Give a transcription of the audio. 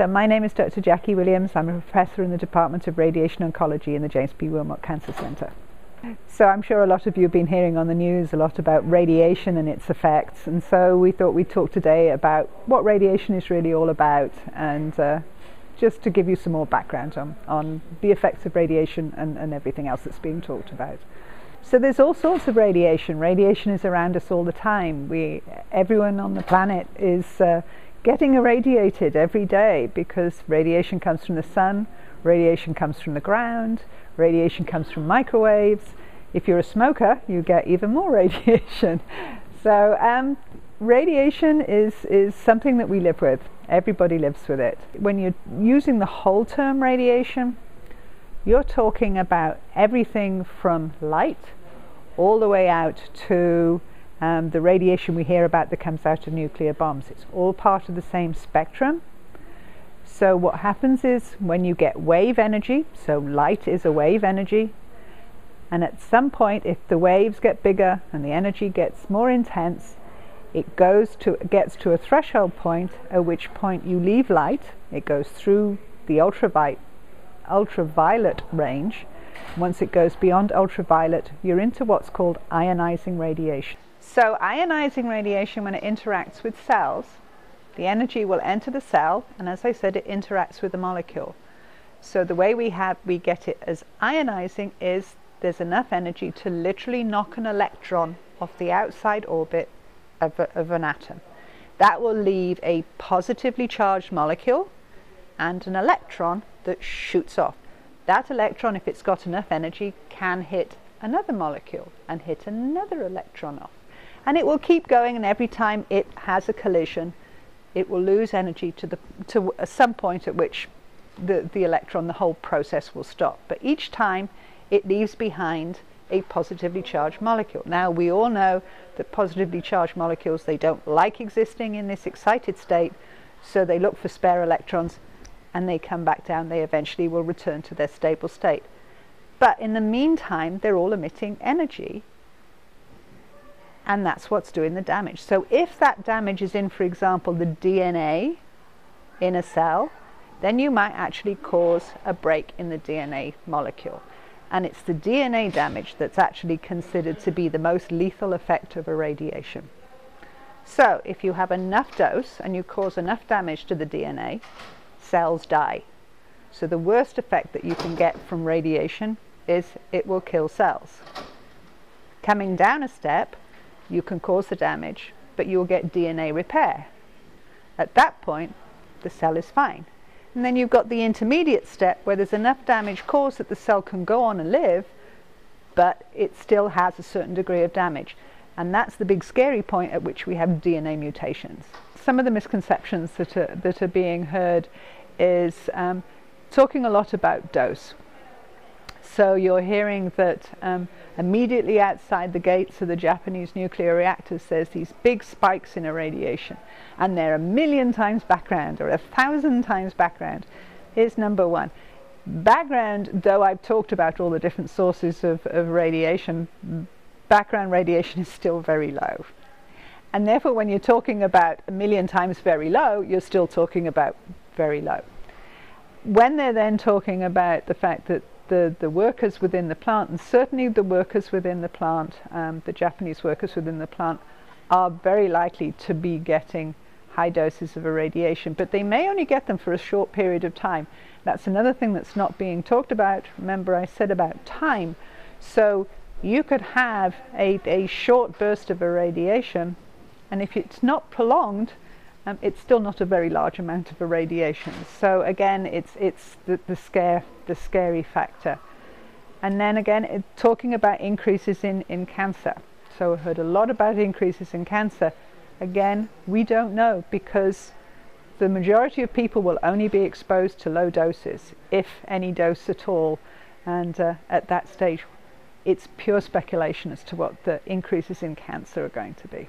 Cancer. My name is Dr. Jackie Williams. I'm a professor in the Department of Radiation Oncology in the James P. Wilmot Cancer Center. So I'm sure a lot of you have been hearing on the news a lot about radiation and its effects, and so we thought we'd talk today about what radiation is really all about, and just to give you some more background on the effects of radiation and everything else that's being talked about. So there's all sorts of radiation. Radiation is around us all the time. Everyone on the planet is getting irradiated every day, because radiation comes from the sun, radiation comes from the ground, radiation comes from microwaves. If you're a smoker, you get even more radiation. So radiation is something that we live with. Everybody lives with it. When you're using the whole term radiation, you're talking about everything from light all the way out to the radiation we hear about that comes out of nuclear bombs. It's all part of the same spectrum. So what happens is, when you get wave energy, so light is a wave energy, and at some point if the waves get bigger and the energy gets more intense, it gets to a threshold point, at which point you leave light. It goes through the ultraviolet range. Once it goes beyond ultraviolet, you're into what's called ionizing radiation. So ionizing radiation, when it interacts with cells, the energy will enter the cell, and as I said, it interacts with the molecule. So the way we get it as ionizing is, there's enough energy to literally knock an electron off the outside orbit of an atom. That will leave a positively charged molecule and an electron that shoots off. That electron, if it's got enough energy, can hit another molecule and hit another electron off. And it will keep going, and every time it has a collision, it will lose energy to some point at which the electron, the whole process will stop. But each time it leaves behind a positively charged molecule. Now, we all know that positively charged molecules, they don't like existing in this excited state, so they look for spare electrons and they come back down. They eventually will return to their stable state. But in the meantime, they're all emitting energy, and that's what's doing the damage. So if that damage is in, for example, the DNA in a cell, then you might actually cause a break in the DNA molecule. And it's the DNA damage that's actually considered to be the most lethal effect of irradiation. So if you have enough dose and you cause enough damage to the DNA, cells die. So the worst effect that you can get from radiation is it will kill cells. Coming down a step, you can cause the damage, but you'll get DNA repair. At that point, the cell is fine. And then you've got the intermediate step, where there's enough damage caused that the cell can go on and live, but it still has a certain degree of damage. And that's the big scary point at which we have DNA mutations. Some of the misconceptions that are being heard is talking a lot about dose. So you're hearing that immediately outside the gates of the Japanese nuclear reactors, there's these big spikes in irradiation, and they're 1,000,000 times background or 1,000 times background. Here's number one. Background, though I've talked about all the different sources of radiation, background radiation is still very low. And therefore, when you're talking about 1,000,000 times very low, you're still talking about very low. When they're then talking about the fact that the workers within the plant, and certainly the workers within the plant, the Japanese workers within the plant, are very likely to be getting high doses of irradiation, but they may only get them for a short period of time. That's another thing that's not being talked about. Remember, I said about time. So you could have a short burst of irradiation, and if it's not prolonged, it's still not a very large amount of irradiation. So again, it's the scary factor. And then again, talking about increases in cancer. So I heard a lot about increases in cancer. Again, we don't know, because the majority of people will only be exposed to low doses, if any dose at all. And at that stage, it's pure speculation as to what the increases in cancer are going to be.